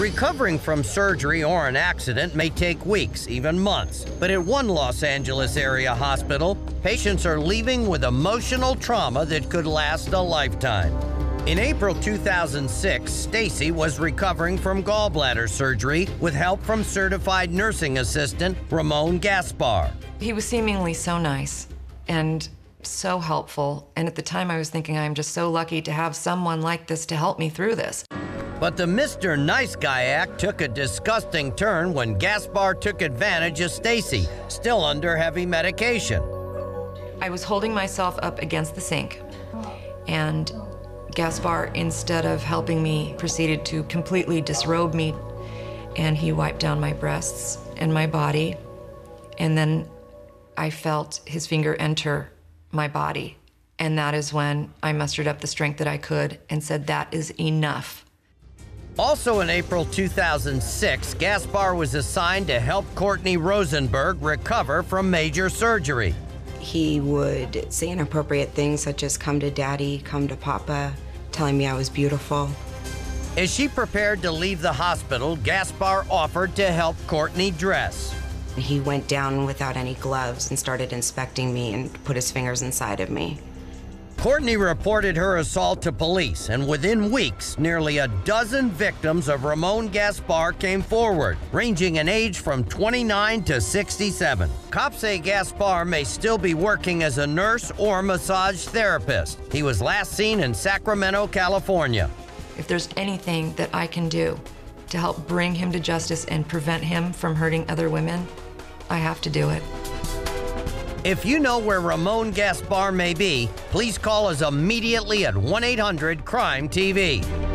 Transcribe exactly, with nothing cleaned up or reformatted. Recovering from surgery or an accident may take weeks, even months, but at one Los Angeles area hospital, patients are leaving with emotional trauma that could last a lifetime. In April two thousand six, Stacy was recovering from gallbladder surgery with help from certified nursing assistant Ramon Gaspar. He was seemingly so nice and so helpful, and at the time I was thinking, I'm just so lucky to have someone like this to help me through this. But the Mister Nice Guy act took a disgusting turn when Gaspar took advantage of Stacy, still under heavy medication. I was holding myself up against the sink, and Gaspar, instead of helping me, proceeded to completely disrobe me, and he wiped down my breasts and my body, and then I felt his finger enter my body, and that is when I mustered up the strength that I could and said, that is enough. Also in April two thousand six, Gaspar was assigned to help Courtney Rosenberg recover from major surgery. He would say inappropriate things such as, come to daddy, come to papa, telling me I was beautiful. As she prepared to leave the hospital, Gaspar offered to help Courtney dress. He went down without any gloves and started inspecting me and put his fingers inside of me. Courtney reported her assault to police, and within weeks, nearly a dozen victims of Ramon Gaspar came forward, ranging in age from twenty-nine to sixty-seven. Cops say Gaspar may still be working as a nurse or massage therapist. He was last seen in Sacramento, California. If there's anything that I can do to help bring him to justice and prevent him from hurting other women, I have to do it. If you know where Ramon Gaspar may be, please call us immediately at one eight hundred crime T V.